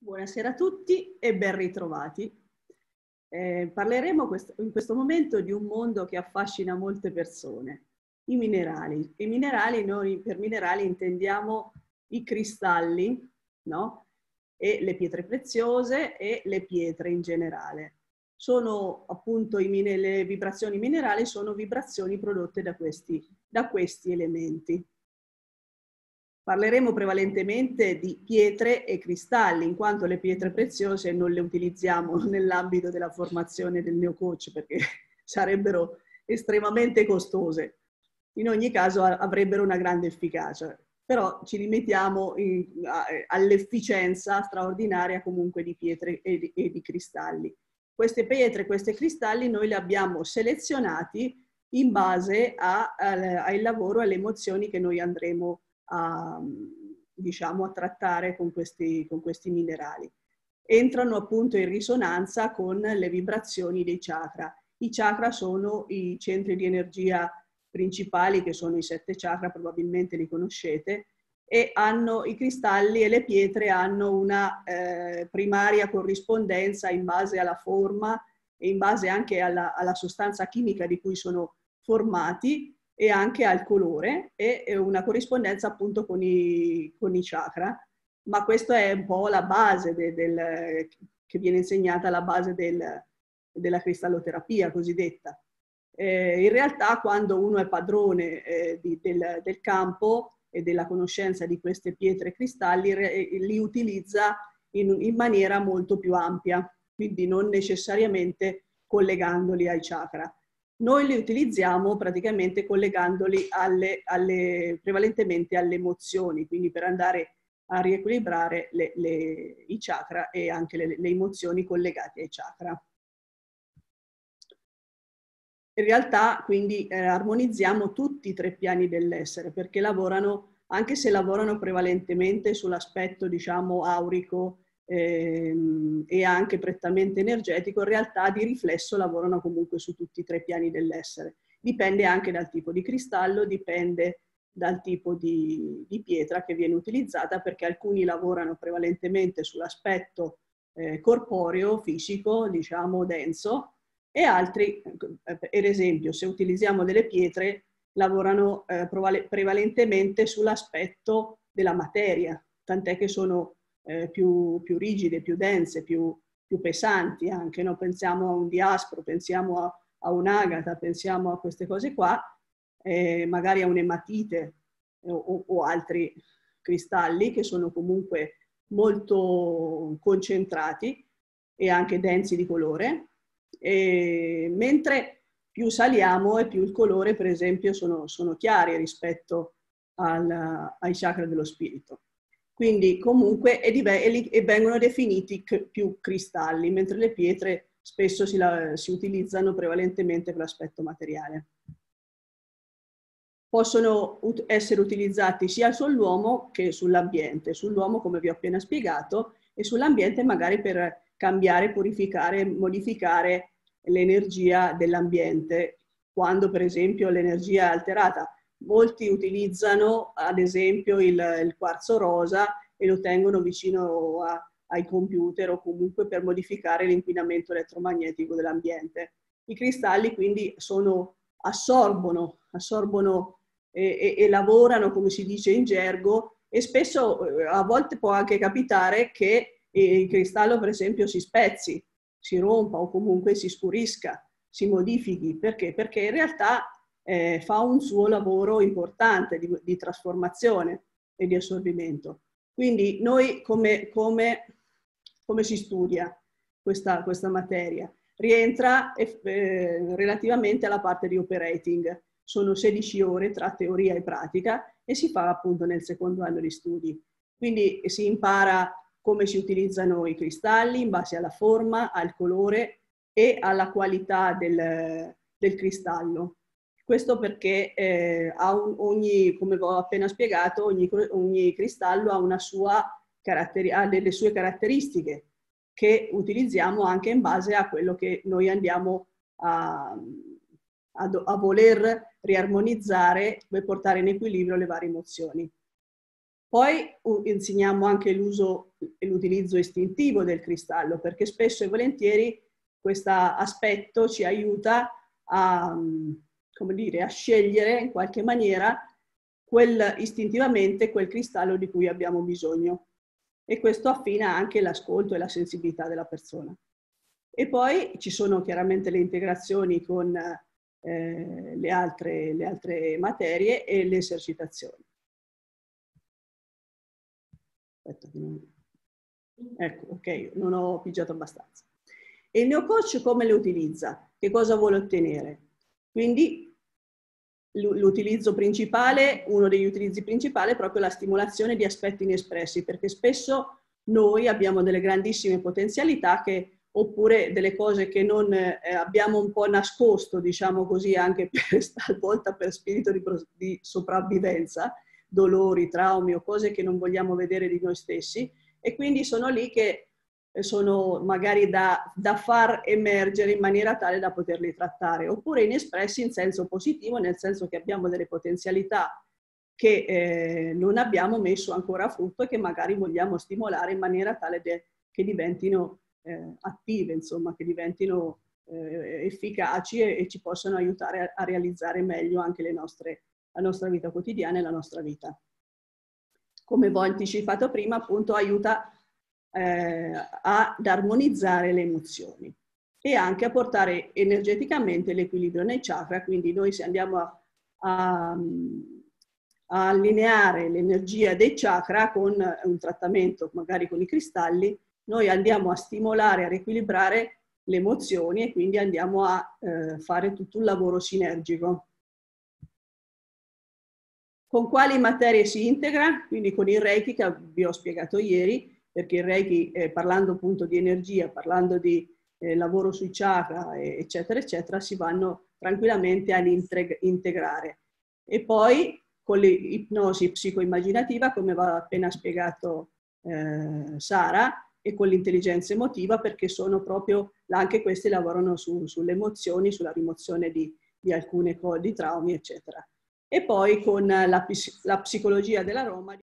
Buonasera a tutti e ben ritrovati. Parleremo in questo momento di un mondo che affascina molte persone, i minerali. I minerali, noi per minerali intendiamo i cristalli, no? E le pietre preziose e le pietre in generale. Sono appunto le vibrazioni minerali, sono vibrazioni prodotte da questi elementi. Parleremo prevalentemente di pietre e cristalli, in quanto le pietre preziose non le utilizziamo nell'ambito della formazione del mio coach perché sarebbero estremamente costose. In ogni caso avrebbero una grande efficacia, però ci limitiamo all'efficienza straordinaria comunque di pietre e di cristalli. Queste pietre, questi cristalli noi li abbiamo selezionati in base al lavoro e alle emozioni che noi andremo a trattare con questi minerali. Entrano appunto in risonanza con le vibrazioni dei chakra. I chakra sono i centri di energia principali, che sono i 7 chakra, probabilmente li conoscete, e hanno i cristalli e le pietre hanno una primaria corrispondenza in base alla forma e in base anche alla sostanza chimica di cui sono formati, e anche al colore, e una corrispondenza appunto con i chakra, ma questa è un po' la base che viene insegnata, la base della cristalloterapia cosiddetta. In realtà quando uno è padrone del campo e della conoscenza di queste pietre e cristalli, li utilizza in maniera molto più ampia, quindi non necessariamente collegandoli ai chakra. Noi li utilizziamo praticamente collegandoli prevalentemente alle emozioni, quindi per andare a riequilibrare i chakra e anche le emozioni collegate ai chakra. In realtà quindi armonizziamo tutti i 3 piani dell'essere, perché lavorano, anche se lavorano prevalentemente sull'aspetto diciamo aurico e anche prettamente energetico, in realtà di riflesso lavorano comunque su tutti i 3 piani dell'essere. Dipende anche dal tipo di cristallo, dipende dal tipo di pietra che viene utilizzata, perché alcuni lavorano prevalentemente sull'aspetto corporeo, fisico, diciamo denso, e altri, per esempio, se utilizziamo delle pietre, lavorano prevalentemente sull'aspetto della materia, tant'è che sono più rigide, più dense, più pesanti anche, no? Pensiamo a un diaspro, pensiamo a un'agata, pensiamo a queste cose qua, magari a un'ematite o altri cristalli che sono comunque molto concentrati e anche densi di colore, mentre più saliamo e più il colore per esempio sono chiari rispetto ai chakra dello spirito. Quindi comunque e vengono definiti più cristalli, mentre le pietre spesso si utilizzano prevalentemente per l'aspetto materiale. Possono essere utilizzati sia sull'uomo che sull'ambiente, sull'uomo come vi ho appena spiegato, e sull'ambiente magari per cambiare, purificare, modificare l'energia dell'ambiente, quando per esempio l'energia è alterata. Molti utilizzano ad esempio il quarzo rosa e lo tengono vicino ai computer o comunque per modificare l'inquinamento elettromagnetico dell'ambiente. I cristalli quindi assorbono e lavorano, come si dice in gergo, e spesso a volte può anche capitare che il cristallo per esempio si spezzi, si rompa o comunque si scurisca, si modifichi. Perché? Perché in realtà fa un suo lavoro importante di trasformazione e di assorbimento. Quindi noi come si studia questa materia? Rientra relativamente alla parte di operating. Sono 16 ore tra teoria e pratica e si fa appunto nel secondo anno di studi. Quindi si impara come si utilizzano i cristalli in base alla forma, al colore e alla qualità del cristallo. Questo perché come ho appena spiegato, ogni cristallo ha delle sue caratteristiche che utilizziamo anche in base a quello che noi andiamo a voler riarmonizzare per portare in equilibrio le varie emozioni. Poi insegniamo anche l'uso l'utilizzo istintivo del cristallo, perché spesso e volentieri questo aspetto ci aiuta a, come dire, a scegliere in qualche maniera istintivamente quel cristallo di cui abbiamo bisogno. E questo affina anche l'ascolto e la sensibilità della persona. E poi ci sono chiaramente le integrazioni con le altre materie e le esercitazioni. Aspetta, ecco, ok, non ho pigiato abbastanza. E il neocoach come le utilizza? Che cosa vuole ottenere? Quindi l'utilizzo principale, uno degli utilizzi principali è proprio la stimolazione di aspetti inespressi, perché spesso noi abbiamo delle grandissime potenzialità che, oppure delle cose che non abbiamo un po' nascosto, diciamo così, anche per, talvolta per spirito di sopravvivenza, dolori, traumi o cose che non vogliamo vedere di noi stessi, e quindi sono lì che sono magari da far emergere in maniera tale da poterli trattare, oppure inespressi in senso positivo, nel senso che abbiamo delle potenzialità che non abbiamo messo ancora a frutto e che magari vogliamo stimolare in maniera tale che diventino attive, insomma, che diventino efficaci e ci possano aiutare a realizzare meglio anche la nostra vita quotidiana e la nostra vita. Come ho anticipato prima, appunto, aiuta ad armonizzare le emozioni e anche a portare energeticamente l'equilibrio nei chakra, quindi noi se andiamo a allineare l'energia dei chakra con un trattamento magari con i cristalli, noi andiamo a stimolare, a riequilibrare le emozioni e quindi andiamo a fare tutto un lavoro sinergico. Con quali materie si integra? Quindi con il Reiki che vi ho spiegato ieri, perché il Reiki, parlando appunto di energia, parlando di lavoro sui chakra, eccetera, eccetera, si vanno tranquillamente ad integrare. E poi con l'ipnosi psicoimmaginativa, come va appena spiegato Sara, e con l'intelligenza emotiva, perché sono proprio, anche questi lavorano sulle emozioni, sulla rimozione di alcune cose, di traumi, eccetera. E poi con la psicologia dell'aroma.